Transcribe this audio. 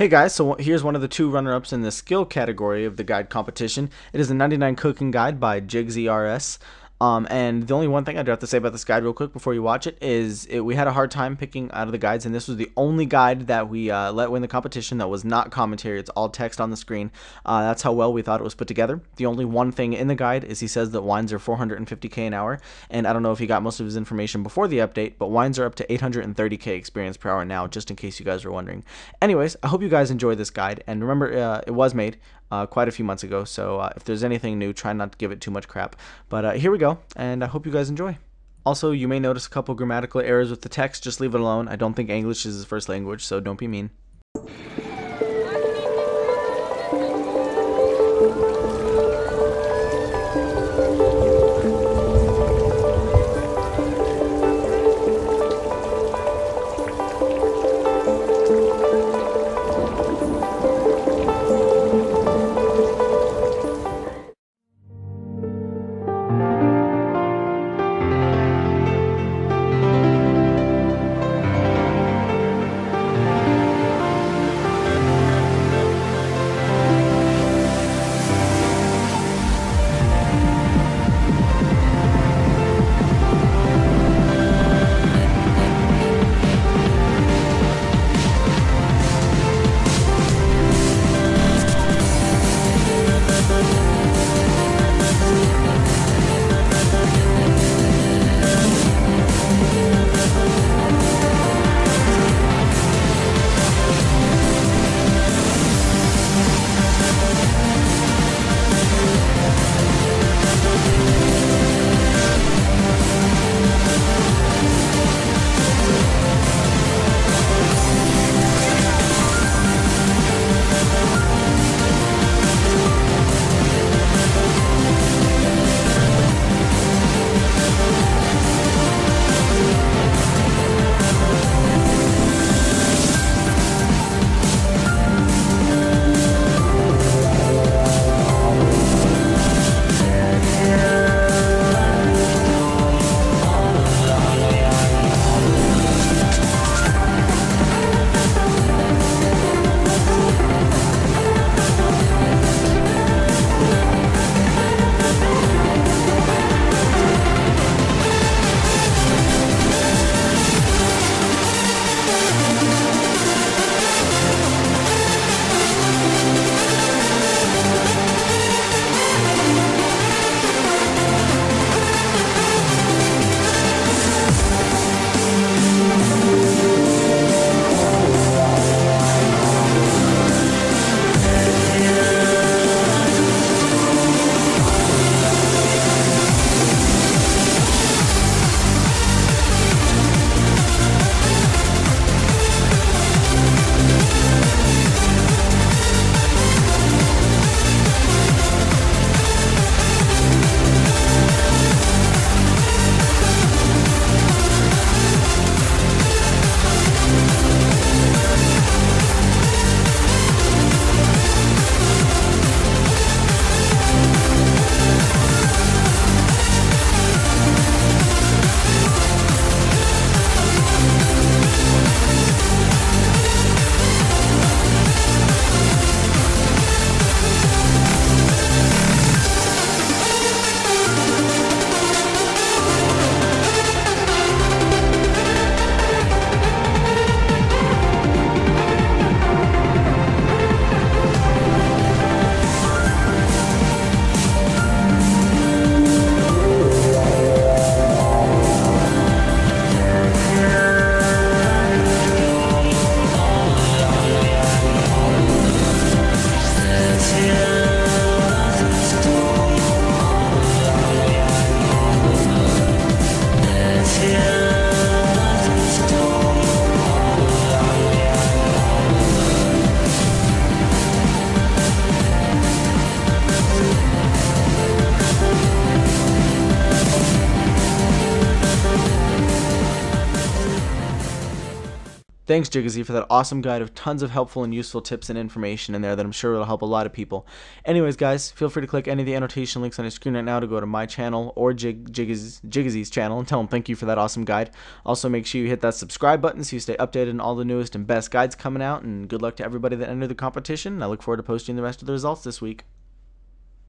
Hey guys, so here's one of the two runner-ups in the skill category of the guide competition. It is the 99 Cooking Guide by JiggyizzyRS. And the only one thing I do have to say about this guide real quick before you watch it is we had a hard time picking out of the guides, and this was the only guide that we let win the competition that was not commentary. It's all text on the screen. That's how well we thought it was put together. The only one thing in the guide is he says that wines are 450k an hour, and I don't know if he got most of his information before the update, but wines are up to 830k experience per hour now, just in case you guys were wondering. Anyways, I hope you guys enjoy this guide, and remember it was made quite a few months ago, so if there's anything new, try not to give it too much crap. But here we go, and I hope you guys enjoy. Also, you may notice a couple grammatical errors with the text. Just leave it alone. I don't think English is his first language, so don't be mean. Thanks, Jigizzy, for that awesome guide of tons of helpful and useful tips and information in there that I'm sure will help a lot of people. Anyways, guys, feel free to click any of the annotation links on your screen right now to go to my channel or Jigizzy's channel and tell him thank you for that awesome guide. Also, make sure you hit that subscribe button so you stay updated on all the newest and best guides coming out, and good luck to everybody that entered the competition. I look forward to posting the rest of the results this week.